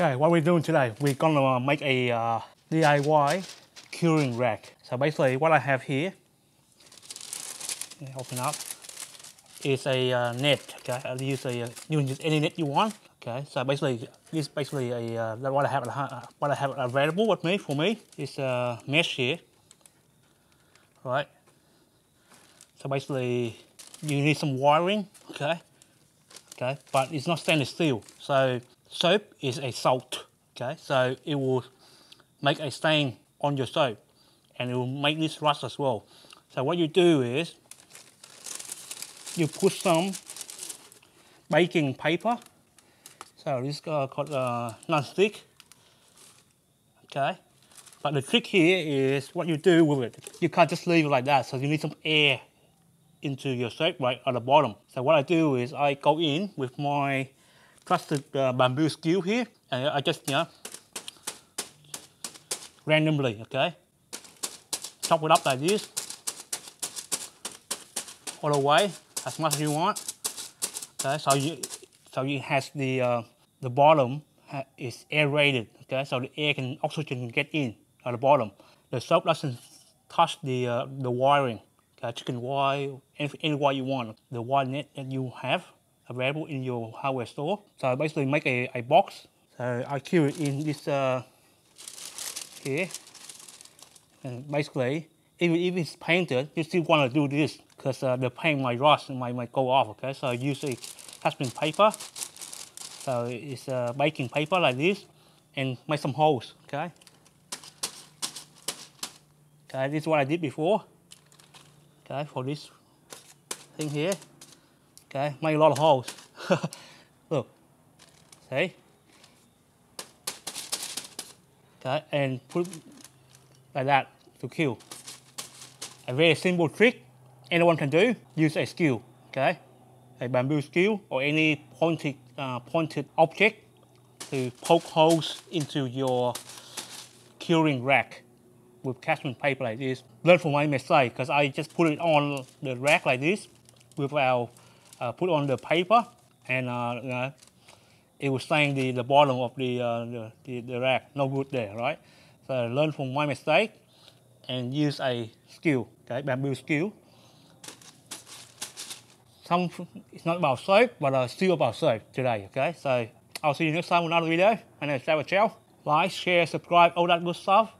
Okay, what we're doing today, we're gonna make a DIY curing rack. So basically what I have here, open up, is a net. Okay, I'll use a, you can use any net you want. Okay, so basically this is basically a what I have available with me is a mesh here, right? So basically you need some wiring, okay, but it's not stainless steel. So soap is a salt, okay, so it will make a stain on your soap and it will make this rust as well. So what you do is you put some baking paper, so this got non-stick, okay, but the trick here is what you do with it. You can't just leave it like that, so you need some air into your soap right at the bottom. So what I do is I go in with my plastic bamboo skew here, and I just, you know, randomly, okay, chop it up like this, all the way, as much as you want. Okay, so you has the bottom is aerated, okay, so the air can, oxygen can get in at the bottom. The soap doesn't touch the wiring. Okay, you can wire any wire you want, the wire net that you have available in your hardware store. So I basically make a box. So I cure it in this here, and basically if it's painted, you still want to do this because the paint might rust and might go off. Okay, so I use a husband paper. So it's baking paper like this, and make some holes. Okay. Okay, this is what I did before. Okay, for this thing here. Okay, make a lot of holes. Look, see? Okay, and put like that to kill. A very simple trick anyone can do. Use a skew, okay? A bamboo skew or any pointed object to poke holes into your curing rack with parchment paper like this. Learn from my mistake, because I just put it on the rack like this without put on the paper, and it was stain the bottom of the rack. No good there, right? So learn from my mistake and use a skew, okay, bamboo skew. It's not about soap, but still about soap today, okay? So I'll see you next time with another video. My name is David Chow. Like, share, subscribe, all that good stuff.